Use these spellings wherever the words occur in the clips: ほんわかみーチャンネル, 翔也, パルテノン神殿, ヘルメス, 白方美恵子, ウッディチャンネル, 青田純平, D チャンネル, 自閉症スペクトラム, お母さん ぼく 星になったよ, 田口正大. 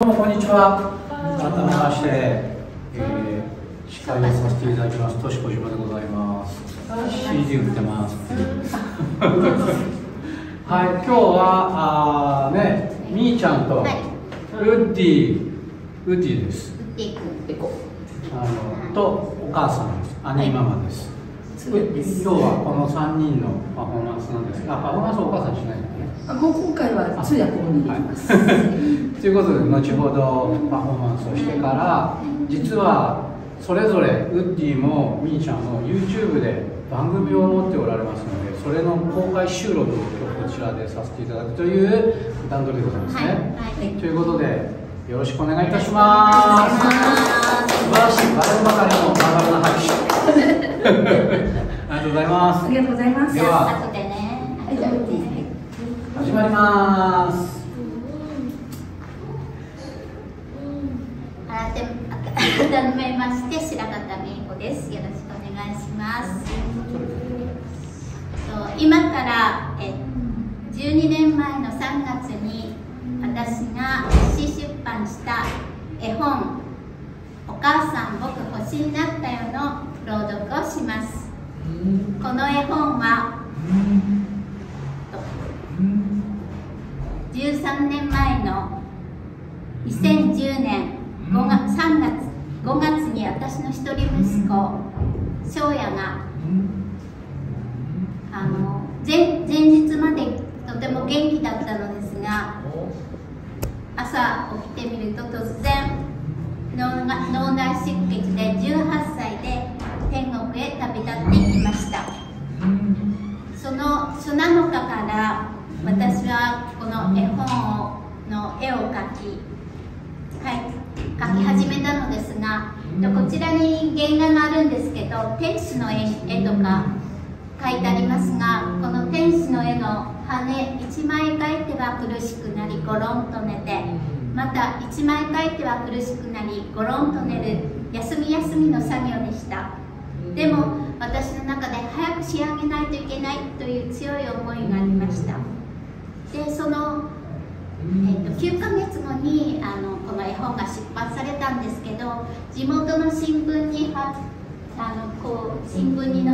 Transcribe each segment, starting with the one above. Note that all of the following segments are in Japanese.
どうもこんにちは。改めまして、司会をさせていただきますとし小島でございます。CD 売ってます。はい、今日はね、みーちゃんとウッディです。とお母さんです。姉ママです。今日はこの3人のパフォーマンスなんですが、パフォーマンスはお母さんしないんだね。今回は通訳を握ります。ということで、後ほどパフォーマンスをしてから、実はそれぞれウッディもみーちゃんも YouTube で番組を持っておられますので、それの公開収録をこちらでさせていただくという段取りでございますね。ということで、よろしくお願いいたします。素晴らしい、バレンばかりのバラバラな拍手。ありがとうございます。ありがとうございます。では、後でね、始まります。改めまして白方美恵子です。よろしくお願いします。今から12年前の3月に私が詩出版した絵本「お母さん僕星になったよ」の朗読をします。この絵本は13年前の2010年5月に私の一人息子翔也が前日までとても元気だったのですが、朝起きてみると突然脳内出血で18歳で天国へ旅立っていきました。その初7日から私はこの絵本の絵を描き始めたのですが、こちらに原画があるんですけど、天使の絵とか描いてありますが、この天使の絵の羽1枚描いては苦しくなりゴロンと寝て、また1枚描いては苦しくなりゴロンと寝る休み休みの作業でした。でも私の中で早く仕上げないといけないという強い思いがありました。でその9ヶ月後にこの絵本が出版されたんですけど、地元の新聞に載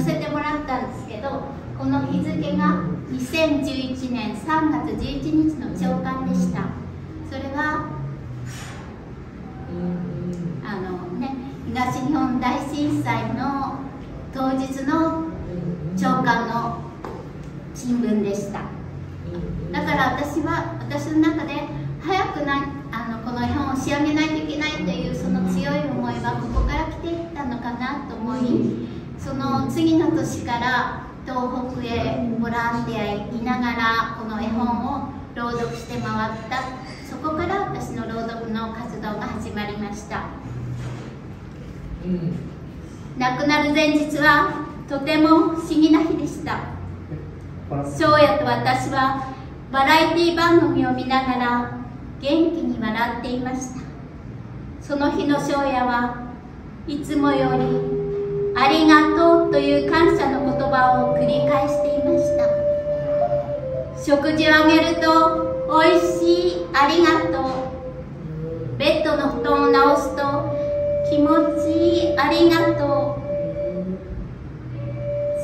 せてもらったんですけど、この日付が2011年3月11日の朝刊でした。それは東日本大震災の当日の朝刊の新聞でした。だから私の中で早くこの絵本を仕上げないといけないというその強い思いはここから来ていったのかなと思い、その次の年から東北へボランティアへ行きながらこの絵本を朗読して回った。そこから私の朗読の活動が始まりました。亡くなる前日はとても不思議な日でした。翔也と私はバラエティ番組を見ながら元気に笑っていました。その日の翔也はいつもより「ありがとう」という感謝の言葉を繰り返していました。食事をあげると「おいしい」「ありがとう」、ベッドの布団を直すと「気持ちいい」「ありがとう」、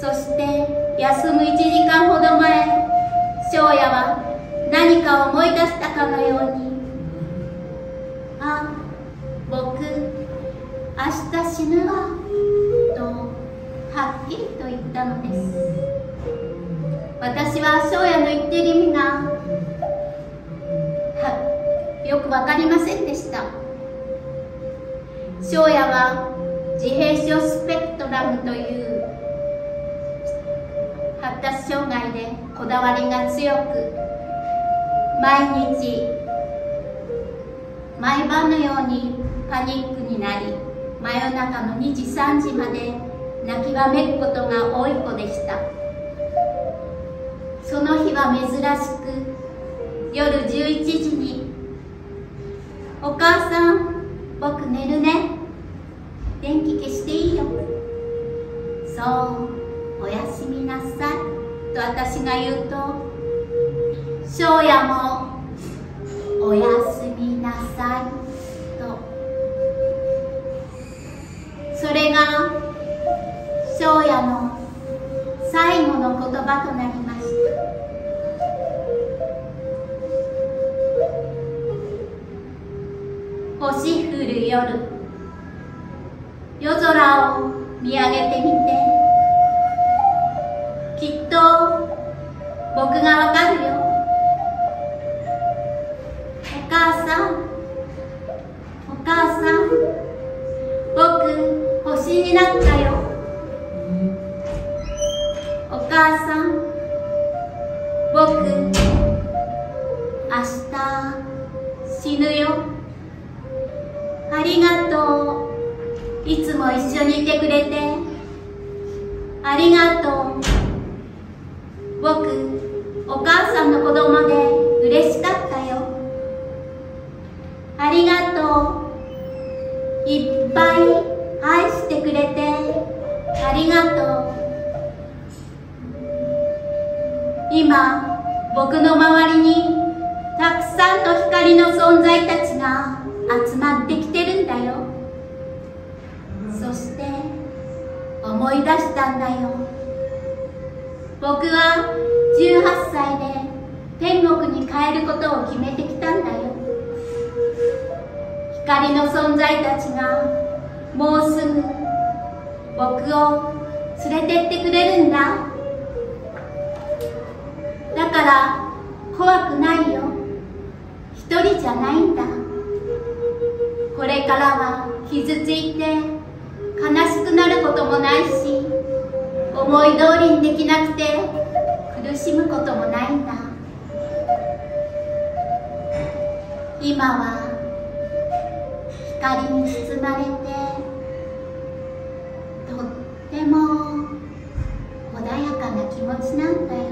そして休む1時間ほど前、翔也は何かを思い出したかのように「あ、僕、明日死ぬわ」とはっきりと言ったのです。私は翔也の言っている意味がよく分かりませんでした。翔也は自閉症スペクトラムという発達障害でこだわりが強く、毎晩のようにパニックになり、真夜中の2時3時まで泣きわめくことが多い子でした。その日は珍しく夜11時に「お母さん僕寝るね、電気消していいよ」、そうおやすみなさいと私が言うと、翔也もおやすみなさいさいと、それが生涯の最後の言葉となりました。星降る夜、夜空を見上げてみて、きっと僕がわかるよ。お母さん、お母さん、僕星になったよ。お母さん、僕明日死ぬよ。ありがとう、いつも一緒にいてくれてありがとう。僕お母さんの子供で嬉しかったよ。ありがとう、いっぱい愛してくれてありがとう。今僕の周りにたくさんの光の存在たちが集まってきてるんだよ。そして思い出したんだよ。僕は18歳で天国に帰ることを決めてきたんだよ。光の存在たちがもうすぐ僕を連れてってくれるんだ。だから怖くないよ。一人じゃないんだ。これからは傷ついて悲しくなることもないし、思い通りにできなくて苦しむこともないんだ。今は光に包まれてとっても穏やかな気持ちなんだよ。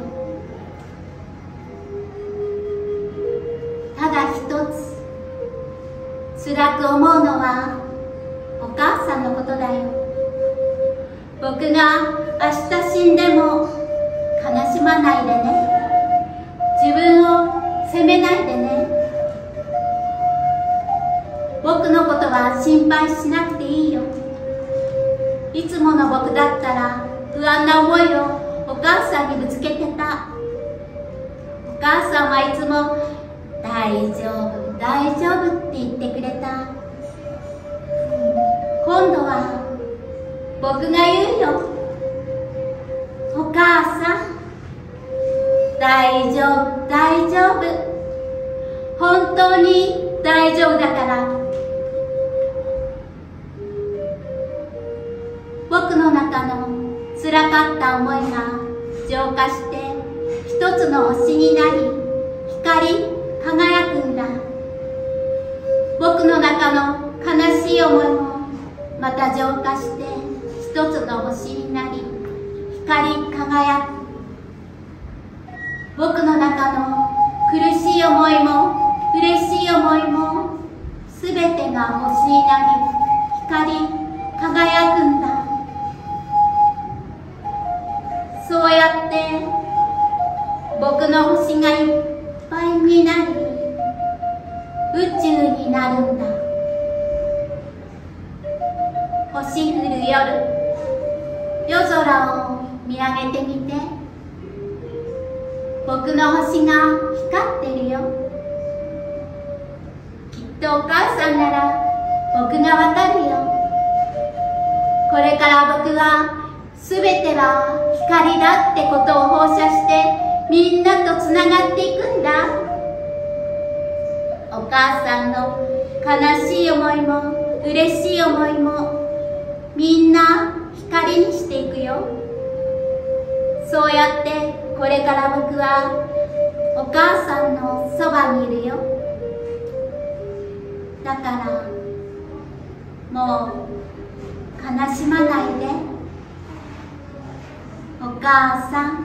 ただ一つ辛く思うのはお母さんのことだよ。僕が明日死んでも悲しまないでね。自分を責めないでね。僕のことは心配しなくていいよ。いつもの僕だったら不安な思いをお母さんにぶつけてた。お母さんはいつも大丈夫大丈夫って言ってくれた。今度は僕が言うよ。お母さん、大丈夫大丈夫、本当に大丈夫だから。僕の中のつらかった思いが浄化して一つの星になり光り輝くんだ。僕の中の悲しい思いもまた浄化して一つの星になり光り輝く。僕の中の苦しい思いも嬉しい思いもすべてが星になり光り輝くんだ。そうやって僕の星がいっぱいになり宇宙になるんだ。星降る夜、夜空を見上げてみて、僕の星が光ってるよ。きっとお母さんなら僕がわかるよ。これから僕は全ては光だってことを放射してみんなとつながっていくんだ。お母さんの悲しい思いも嬉しい思いもみんな光にしていくよ。そうやってこれから僕はお母さんのそばにいるよ。だからもう悲しまないで。お母さん、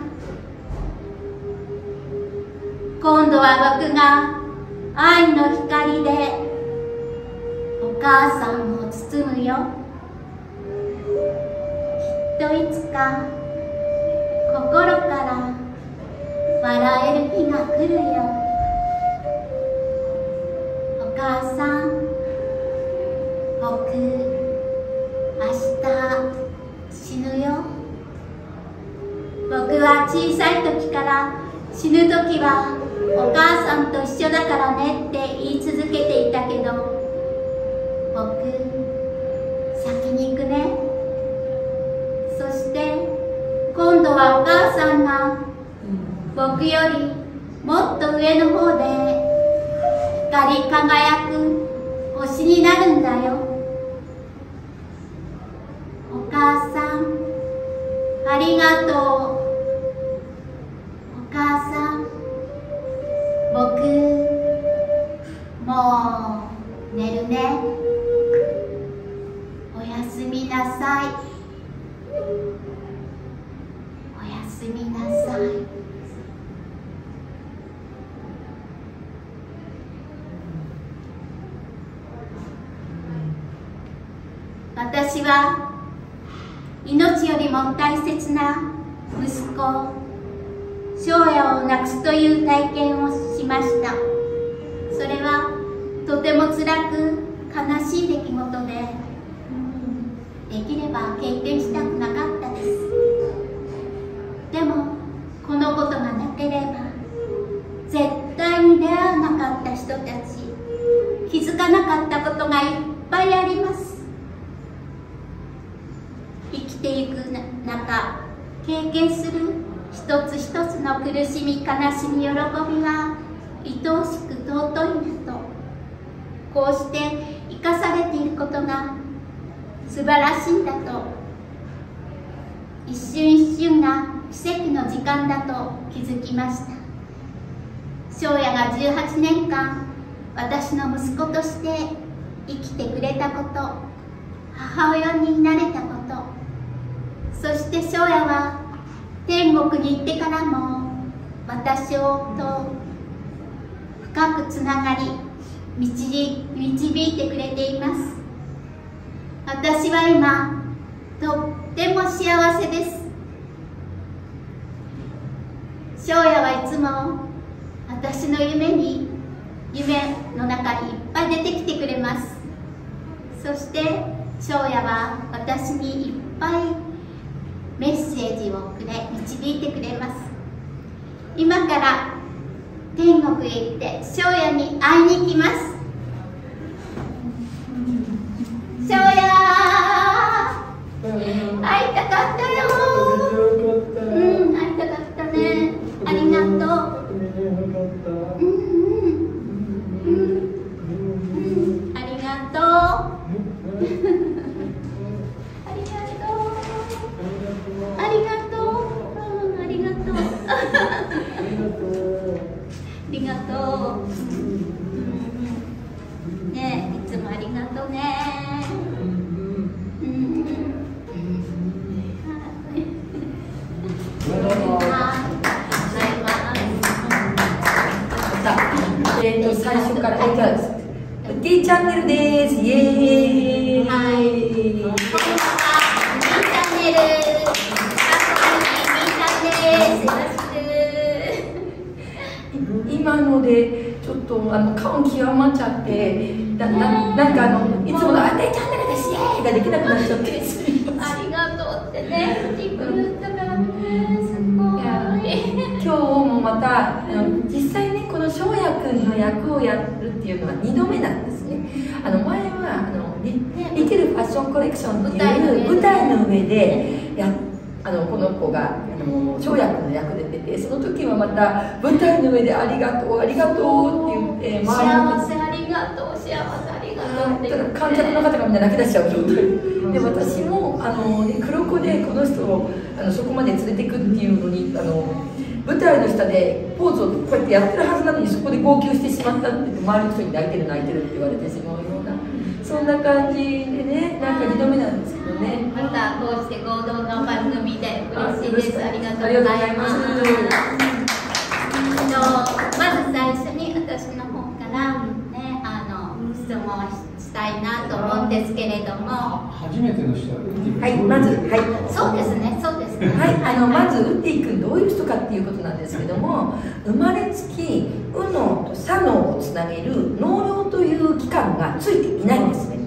今度は僕が愛の光でお母さんを包むよ。きっといつか心から笑える日が来るよ。お母僕明日死ぬよ。僕は小さい時から死ぬ時はお母さんと一緒だからねって言い続けていたけど、僕先に行くね。そして今度はお母さんが僕よりもっと上の方で光り輝く星になるんだよ。お母さんありがとう。お母さん僕もう寝るね。おやすみなさい。おやすみなさい。私は命よりも大切な息子翔也を亡くすという体験をしました。それはとても辛く悲しい出来事で、できれば経験したくなかったです。でもこのことがなければ絶対に出会わなかった人たち、気づかなかったことがいっぱいあります。生きていく中、経験する一つ一つの苦しみ、悲しみ、喜びは愛おしく尊いなと、こうして生かされていることが素晴らしいんだと、一瞬一瞬が奇跡の時間だと気づきました。翔也が18年間、私の息子として生きてくれたこと、母親になれたこと、そして翔也は天国に行ってからも私をと深くつながり導いてくれています。私は今とっても幸せです。翔也はいつも私の夢の中にいっぱい出てきてくれます。そして翔也は私にいっぱいメッセージをくれ導いてくれます。今から天国へ行って翔也に会いに行きます。翔也会いたかったよ。会いたかったね。ありがとう。ありがとう。最初からいかがですか。D チャンネルです。イエーイ。はい。D チャンネル。今のでちょっと顔極まっちゃって、なんかいつもの D チャンネルですイエーイができなくなっちゃって。ありがとうってね。言ったからね。すごい。今日もまた実際。翔也君の役をやるっていうのは2度目なんですね。前はリテルファッションコレクションっていう舞台の上でこの子が翔也君の役で出て、その時はまた舞台の上で「ありがとうありがとう」って言って、幸せありがとう幸せありがとうって言って、観客の方がみんな泣き出しちゃう状態で、私も黒子でこの人をそこまで連れていくっていうのに舞台の下でポーズをこうやってやってるはずなのに、そこで号泣してしまったって言って、周りの人に泣いてる泣いてるって言われてしまうような、そんな感じでね、なんか2度目なんですけどね。またこうして合同の番組で嬉しいです。ありがとうございます。まず最初に私の方からね質問をしてしたいなと思うんですけれども、初めての人はウッディ君、はい、まず、はい、そうですね、そうですね、はい、まずウッディ君どういう人かっていうことなんですけども、生まれつき右脳と左脳をつなげる脳梁という器官がついていないんですね。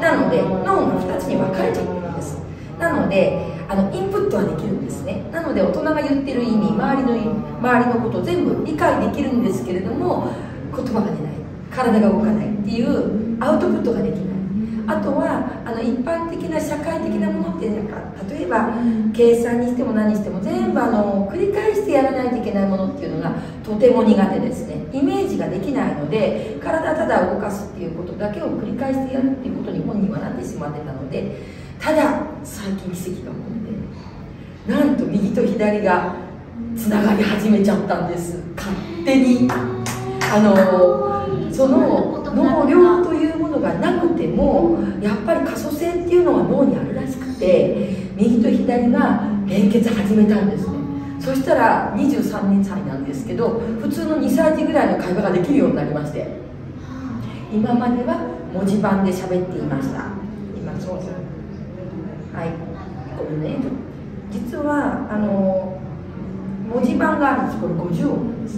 なので脳の2つに分かれちゃってるんです。なのでインプットはできるんですね。なので大人が言ってる意味、周りのことを全部理解できるんですけれども、言葉が出ない、体が動かないっていうアウトプットができない。あとは一般的な社会的なものって、なんか例えば計算にしても何にしても全部繰り返してやらないといけないものっていうのがとても苦手ですね。イメージができないので、体ただ動かすっていうことだけを繰り返してやるっていうことに本人はなってしまってたので、ただ最近奇跡が起こって、なんと右と左がつながり始めちゃったんです、勝手に。その能量というものがなくても、やっぱり可塑性っていうのは脳にあるらしくて、右と左が連結始めたんですね。そしたら23歳なんですけど、普通の2歳児ぐらいの会話ができるようになりまして、今までは文字盤で喋っていました。今そうです、はい、ごめんね。実は文字盤があるんです。これ50音なんです。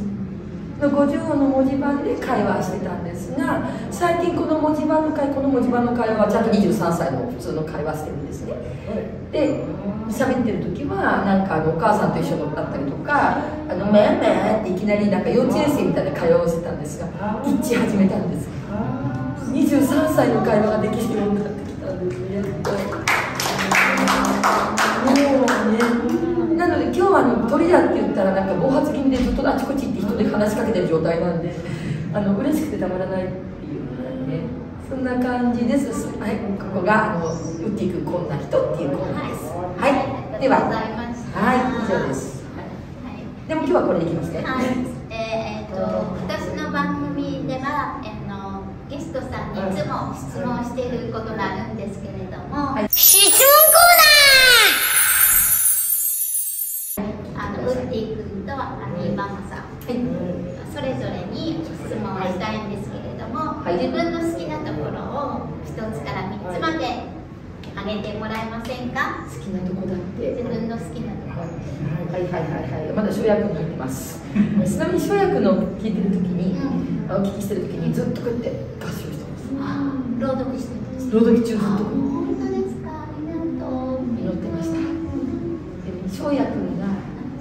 50音の文字盤で会話してたんですが、最近この文字盤の会話はちゃんと23歳の普通の会話してるんですね。で、喋ってる時はなんかお母さんと一緒だったりとか「めんめん」っていきなりなんか幼稚園生みたいな会話をしてたんですが、一致始めたんです。23歳の会話ができるようになってきたんですね。なので今日は鳥だって言ったらなんか暴発気味でずっとあちこち行って人で話しかけてる状態なんで、嬉しくてたまらないっていうぐらいね、そんな感じです。はい、ここがウッディ君こんな人っていうコーナーです。はい、では、はい、以上です。でも今日はこれでいきますね。はい、私の番組ではゲストさんにいつも質問していることがあるんですけれども、はい、質問コーナー。ウッディ君とゆばまさん、はい、それぞれに質問をしたいんですけれども、はい、自分の好きなところを1つから3つまで挙げてもらえませんか？好きなとこだって。自分の好きなところ。はいはいはいはい。まだ翔也君が言ってます。ちなみに翔也君の聞いてるときに、お聞きしてるときにずっとこうやって合唱してます。朗読してます。朗読中ずっと。本当ですか？ありがとう。祈ってました。翔也君が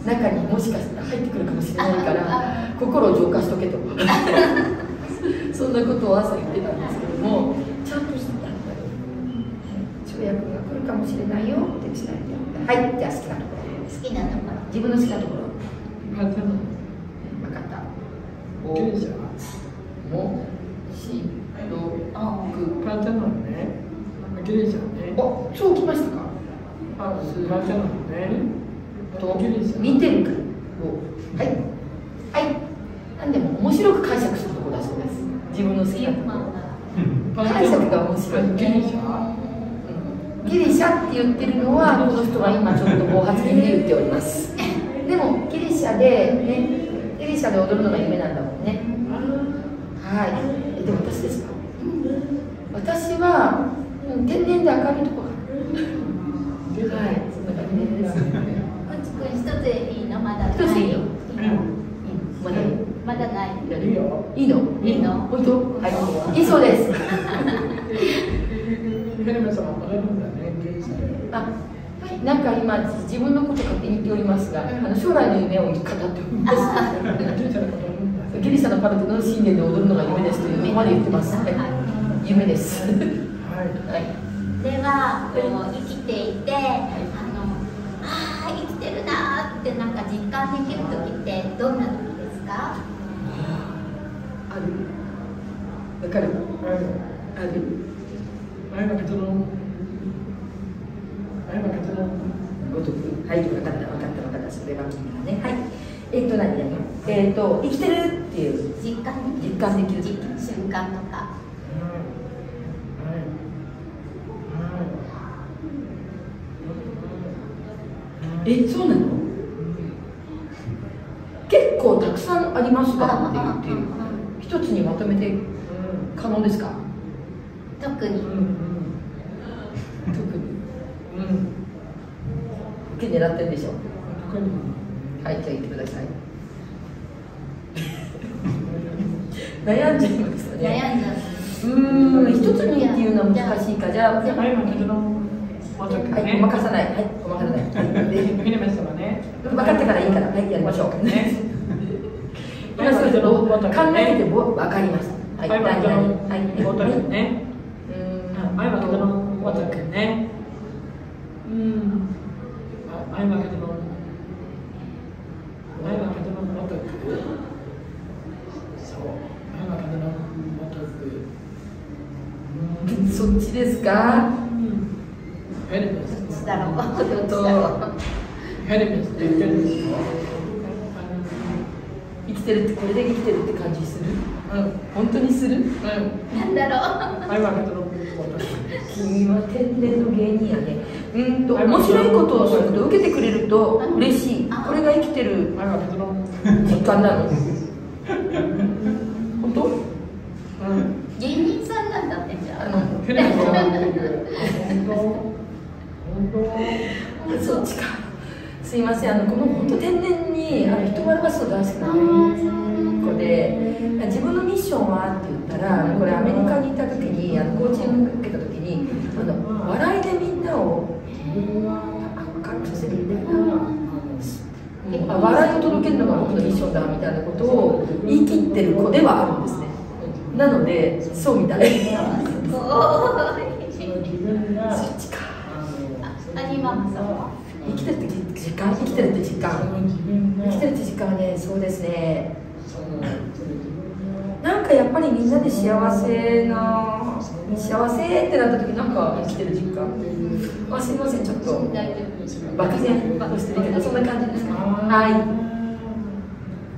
中にもしかしたら入ってくるかもしれないから、心を浄化しとけと。そんなことを朝言ってたんですけども、ちゃんとしてたんだよ。翔也君が来るかもしれないよって伝えて。はい、じゃあ好きなところ。好きなところ。自分の好きなところ。分かった。お、そうきましたか。見てるから、はいはい、何でも面白く解釈するところだそうです。自分の好きなところ、解釈が面白いね。ギリシャって言ってるのはこの人が今ちょっと暴発的で言っております。でもギリシャでね、ギリシャで踊るのが夢なんだもんね。はい、でも私ですか。私は天然で明るいところがはい、そんな感じです。いいのまだない。いいのまだない。いいのいいのいいの本当。はい、いいそうです。あ、はい、なんか今自分のこと勝手に言っておりますが、将来の夢を語っております。ギリシャのパルテノン神殿で踊るのが夢ですというのまで言ってます。夢です。では、生きていて生きてるなーってなんか実感できる時ってどんな時ですか？ある。わかる。ある。ごとく。はい、わかったわかったわかった。それがね。はい。何何。生きてるっていう実感できる瞬間とか。そうなの？結構たくさんありますかって言って、一つにまとめて可能ですか？特に、受け狙ってるでしょ。はい、じゃあ言ってください。悩んじゃいますね。悩んじゃう。一つにっていうのは難しいか。じゃあ、はい、ごまかさない。はい、ごまかさない。分かってからいいから、はい、やりましょう。今すぐ考えて分かりました。はい、はい、はい。そっちですか。生きてるってこれで生きてるって感じする？本当にする？なんだろう。君は天然の芸人やね。面白いことをすると受けてくれると嬉しい。これが生きてる実感なの。本当？芸人さんなんだってじゃあ。そうちか。すいません、この本当天然に人を表すの大好きな子で、自分のミッションはって言ったら、これアメリカに行った時にコーチングを受けた時に笑いでみんなを明るくさせるみたいな、笑いを届けるのが僕のミッションだみたいなことを言い切ってる子ではあるんですね。なのでそうみたいな。そっちか。アニマムさんは生きてるって実感、生きてるって実感はね、そうですね。なんかやっぱりみんなで幸せってなった時、なんか生きてる実感。あ、すいません、ちょっと漠然としてるけど、そんな感じですかね。はい。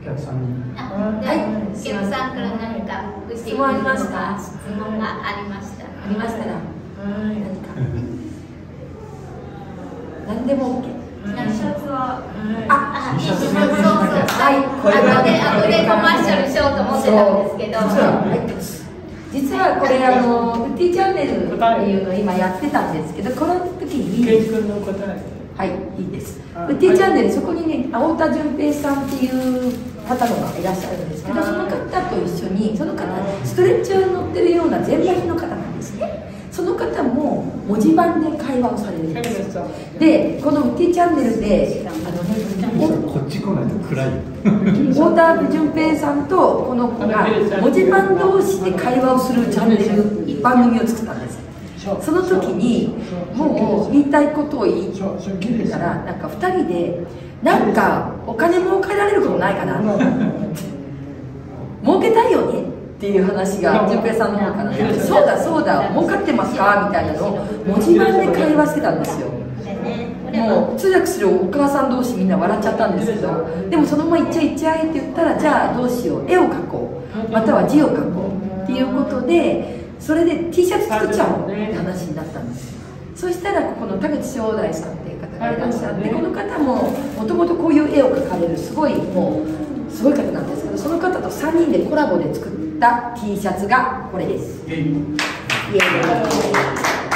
お客さんに。はい。お客さんから何か質問ありました？質問がありました。ありましたら何か。何でも OK。シャツは後でコマーシャルしようと思ってたんですけど、実はこれウッディチャンネルっていうのを今やってたんですけど、この時にはい、いいです。ウッディチャンネル、そこにね、青田純平さんっていう方がいらっしゃるんですけど、その方と一緒に、その方ストレッチャーに乗ってるような全裸の方なんですね。その方も文字盤で会話をされるんです。で、このウッディチャンネルでこっち来ないと暗い。太田純平さんとこの子が文字盤同士で会話をするチャンネル、番組を作ったんです。その時にもう言いたいことを言ってたら、なんか2人でなんかお金儲けられることないかな。儲けたいよね。っていう話が純平さんの方からね、そうだそうだ、儲かってますかみたいなのを文字盤で会話してたんですよ。もう通訳するお母さん同士みんな笑っちゃったんですけど、でもそのままいっちゃえって言ったら、じゃあどうしよう、絵を描こう、または字を描こうっていうことで、それで T シャツ作っちゃおうって話になったんです。そしたらここの田口正大さんっていう方がいらっしゃって、この方ももともとこういう絵を描かれるすごい方なんですけど、その方と3人でコラボで作った T シャツがこれです。こっちが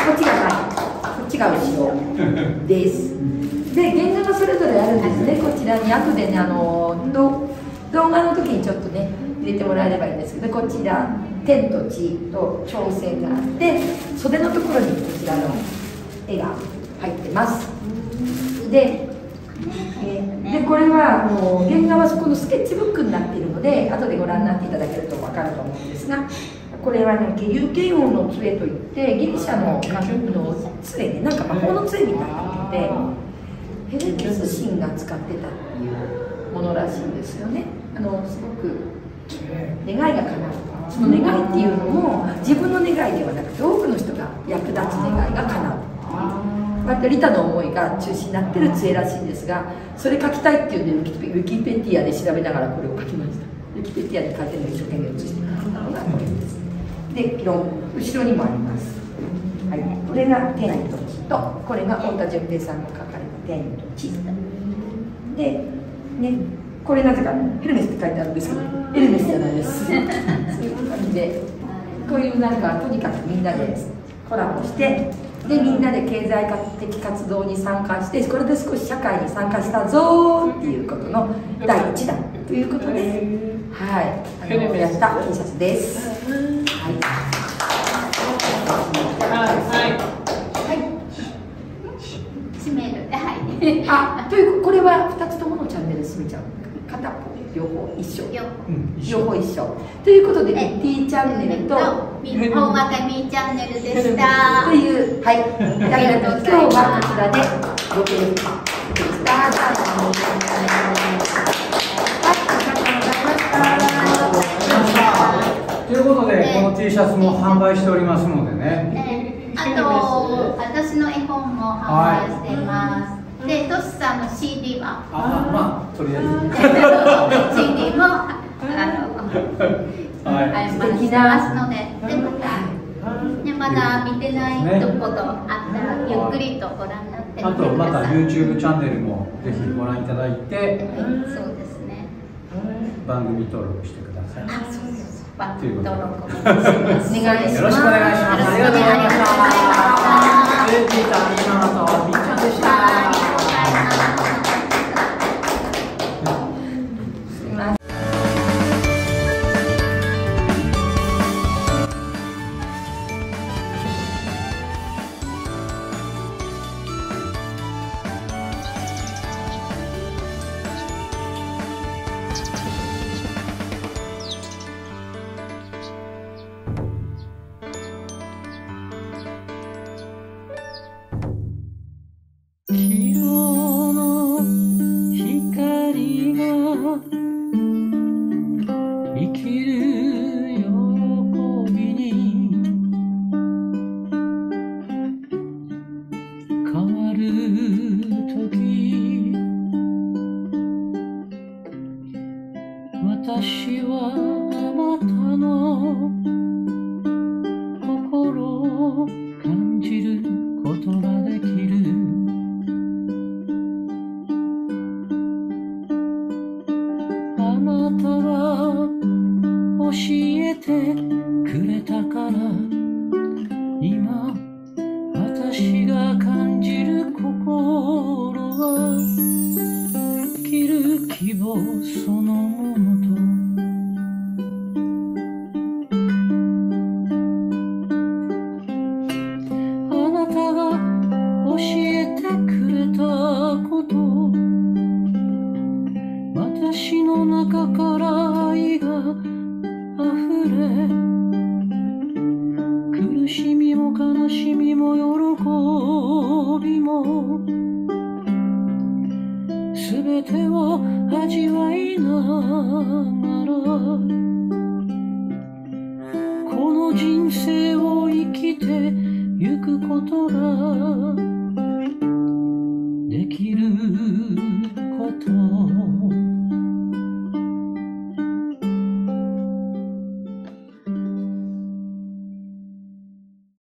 前、こっちが後ろです。で、原画がそれぞれあるんですね。こちらに後でね、動画の時にちょっとね入れてもらえればいいんですけど、こちら天と地と調整があって、袖のところにこちらの絵が入ってます。で。でこれは原画はそこのスケッチブックになっているので、後でご覧になっていただけると分かると思うんですが、これはね、有形王の杖といってギリシャの杖で、なんか魔法の杖みたいなのでヘレケス神が使ってたっていうものらしいんですよね。すごく願いが叶う、その願いっていうのも自分の願いではなくて、多くの人が役立つ願いが叶う、リタの思いが中心になってる杖らしいんですが、それ書きたいっていうのでウィキペディアで調べながらこれを書きました。ウィキペディアで書いてるのを一生懸命写してもらったのがこれです。で、後ろにもあります、はい、これが天と地と、これが太田純平さんが書かれた天と地で、ね、これなぜかヘルメスって書いてあるんですけど、ヘルメスじゃないです。そういう感じでというなんかとにかくみんなでコラボしてでみんなで経済的活動に参加してこれで少し社会に参加したぞーっていうことの第一弾ということで、はい、やった T シャツです。あ、というこれは2つとものチャンネルすみちゃん片方両方一緒両方一緒ということで T チャンネルとほんわかみーチャンネルでしたという、はい、今日はこちらでロケでした。ということでこの T シャツも販売しておりますのでね、あと私の絵本も販売していますで、トシさんの CD はまあとりあえず CD も販売してますので、まだ見てないとことあったらゆっくりとご覧になってください。あとまた YouTube チャンネルもぜひご覧いただいて、そうですね、番組登録してください。あ、そうです、番組登録お願いします。よろしくお願いします。ありがとうございました。レッティさん、今のとみっちゃんでした。人生を生きてゆくことが